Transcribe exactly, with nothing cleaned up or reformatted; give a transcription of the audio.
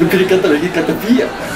Eu queria cantar aqui, canta pia.